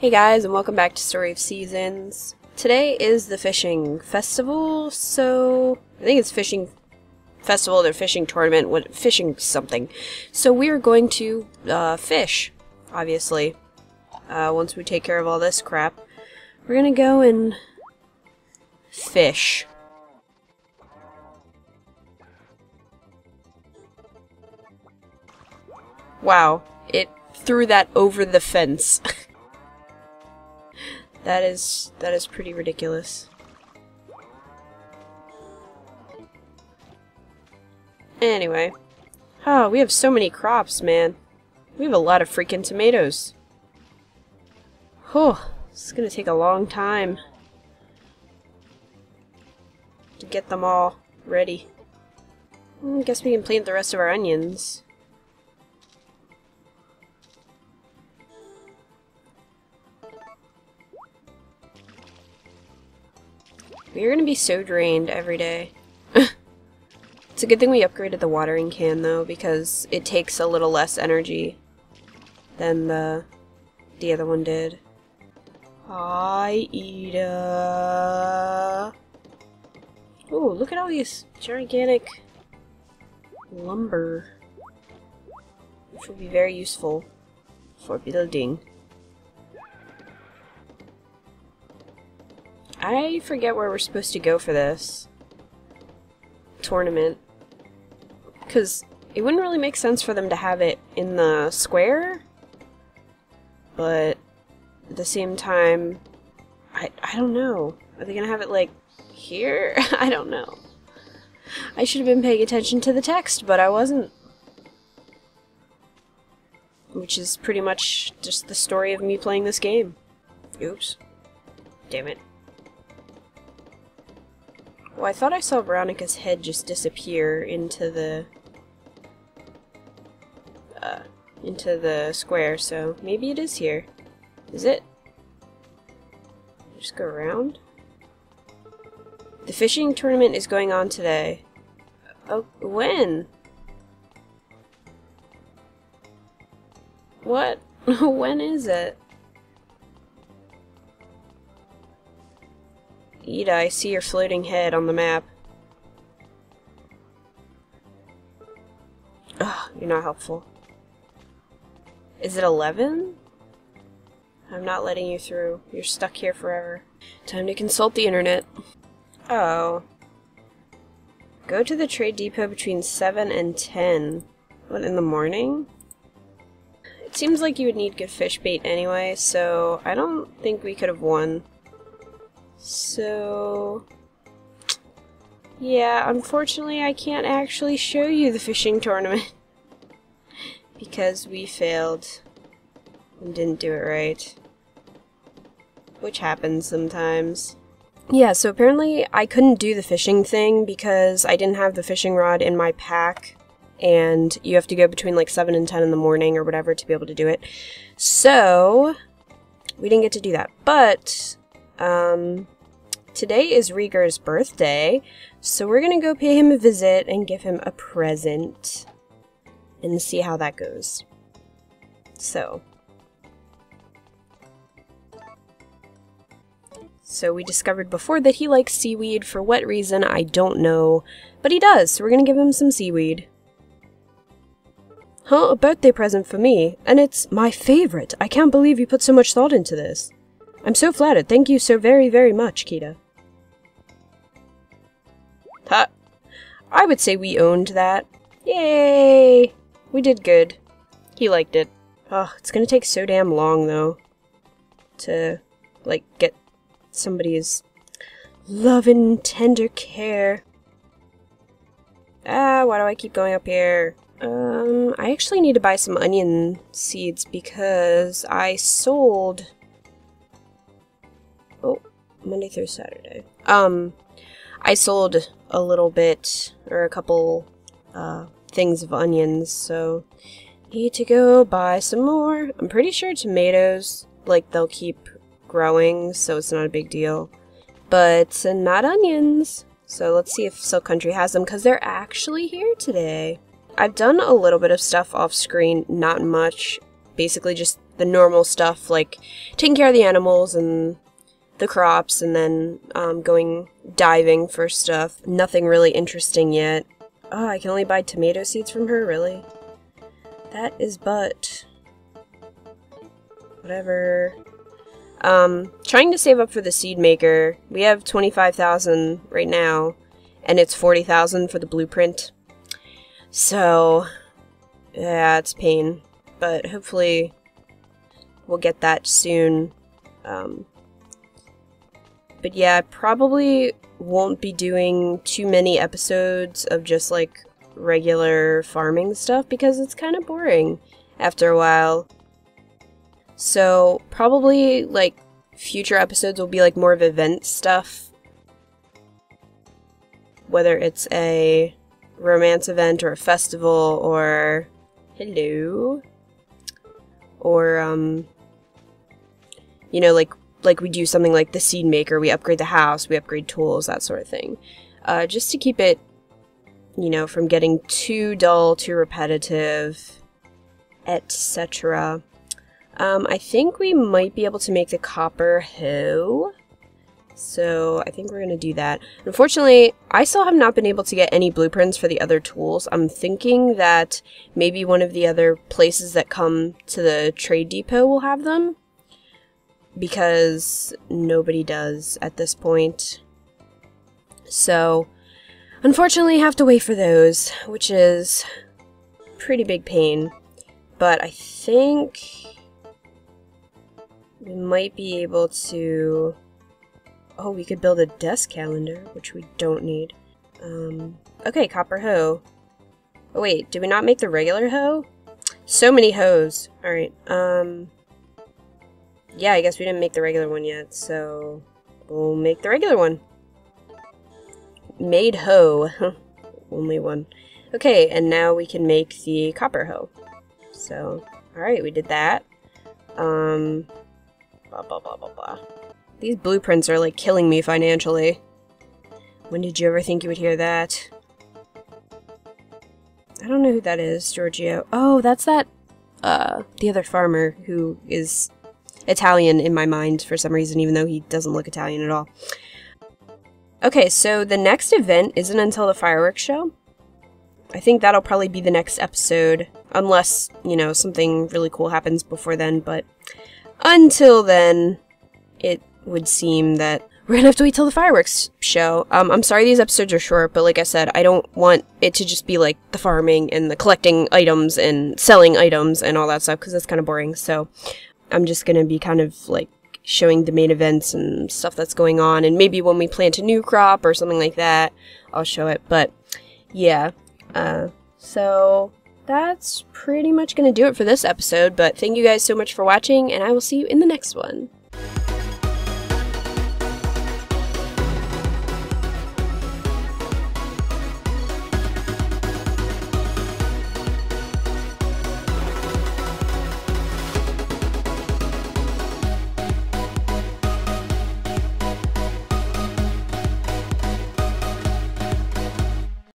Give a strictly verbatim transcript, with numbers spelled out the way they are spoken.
Hey guys, and welcome back to Story of Seasons. Today is the fishing festival, so I think it's fishing festival, their fishing tournament, what fishing something. So we are going to uh, fish, obviously. Uh, once we take care of all this crap, we're gonna go and fish. Wow, it threw that over the fence. That is, that is pretty ridiculous. Anyway. Oh, we have so many crops, man. We have a lot of freaking tomatoes. Whew, this is gonna take a long time to get them all ready. I guess we can plant the rest of our onions. You're gonna be so drained every day. It's a good thing we upgraded the watering can, though, because it takes a little less energy than the, the other one did. Hi, Ida. Ooh, look at all these gigantic lumber, which will be very useful for building. I forget where we're supposed to go for this tournament, because it wouldn't really make sense for them to have it in the square, but at the same time, I, I don't know. Are they going to have it, like, here? I don't know. I should have been paying attention to the text, but I wasn't. Which is pretty much just the story of me playing this game. Oops. Damn it. Well, I thought I saw Veronica's head just disappear into the uh, into the square, so maybe it is here. Is it? Just go around? The fishing tournament is going on today. Oh, when? What? When is it? Ida, I see your floating head on the map. Ugh, you're not helpful. Is it eleven? I'm not letting you through. You're stuck here forever. Time to consult the internet. Oh. Go to the trade depot between seven and ten. What, in the morning? It seems like you would need good fish bait anyway, so I don't think we could have won. So, yeah, unfortunately I can't actually show you the fishing tournament because we failed and didn't do it right, which happens sometimes. Yeah, so apparently I couldn't do the fishing thing because I didn't have the fishing rod in my pack, and you have to go between like seven and ten in the morning or whatever to be able to do it. So, we didn't get to do that, but Um, today is Rigger's birthday, so we're gonna go pay him a visit and give him a present and see how that goes. So. So we discovered before that he likes seaweed. For what reason, I don't know, but he does, so we're gonna give him some seaweed. Huh, a birthday present for me, and it's my favorite. I can't believe you put so much thought into this. I'm so flattered. Thank you so very, very much, Kita. Ha! I would say we owned that. Yay! We did good. He liked it. Ugh, it's gonna take so damn long, though, to, like, get somebody's love and tender care. Ah, why do I keep going up here? Um, I actually need to buy some onion seeds because I sold... Oh, Monday through Saturday. Um, I sold a little bit, or a couple, uh, things of onions, so need to go buy some more. I'm pretty sure tomatoes, like, they'll keep growing, so it's not a big deal. But uh, not onions! So let's see if Silk Country has them, because they're actually here today. I've done a little bit of stuff off-screen, not much. Basically just the normal stuff, like taking care of the animals and the crops, and then um, going diving for stuff. Nothing really interesting yet. Oh, I can only buy tomato seeds from her, really? That is but... whatever. Um, trying to save up for the seed maker. We have twenty-five thousand right now, and it's forty thousand for the blueprint. So, yeah, it's pain. But hopefully we'll get that soon. Um, but yeah, I probably won't be doing too many episodes of just like regular farming stuff because it's kind of boring after a while. So probably like future episodes will be like more of event stuff. Whether it's a romance event or a festival or hello or um you know like like we do something like the seed maker, we upgrade the house, we upgrade tools, that sort of thing. Uh, just to keep it, you know, from getting too dull, too repetitive, et cetera. Um, I think we might be able to make the copper hoe. So I think we're going to do that. Unfortunately, I still have not been able to get any blueprints for the other tools. I'm thinking that maybe one of the other places that come to the trade depot will have them, because nobody does at this point. So unfortunately have to wait for those, which is pretty big pain. But I think we might be able to... oh, we could build a desk calendar, which we don't need. Um, okay, copper hoe. Oh wait, did we not make the regular hoe? So many hoes. Alright, um... yeah, I guess we didn't make the regular one yet, so we'll make the regular one. Made hoe. Only one. Okay, and now we can make the copper hoe. So, alright, we did that. Um, blah, blah, blah, blah, blah. These blueprints are, like, killing me financially. When did you ever think you would hear that? I don't know who that is, Giorgio. Oh, that's that, uh, the other farmer who is Italian in my mind for some reason, even though he doesn't look Italian at all. Okay, so the next event isn't until the fireworks show. I think that'll probably be the next episode, unless, you know, something really cool happens before then, but until then, it would seem that we're gonna have to wait till the fireworks show. Um, I'm sorry these episodes are short, but like I said, I don't want it to just be like the farming and the collecting items and selling items and all that stuff, because that's kind of boring, so I'm just gonna be kind of like showing the main events and stuff that's going on, and maybe when we plant a new crop or something like that, I'll show it, but yeah. Uh, so that's pretty much gonna do it for this episode, but thank you guys so much for watching, and I will see you in the next one.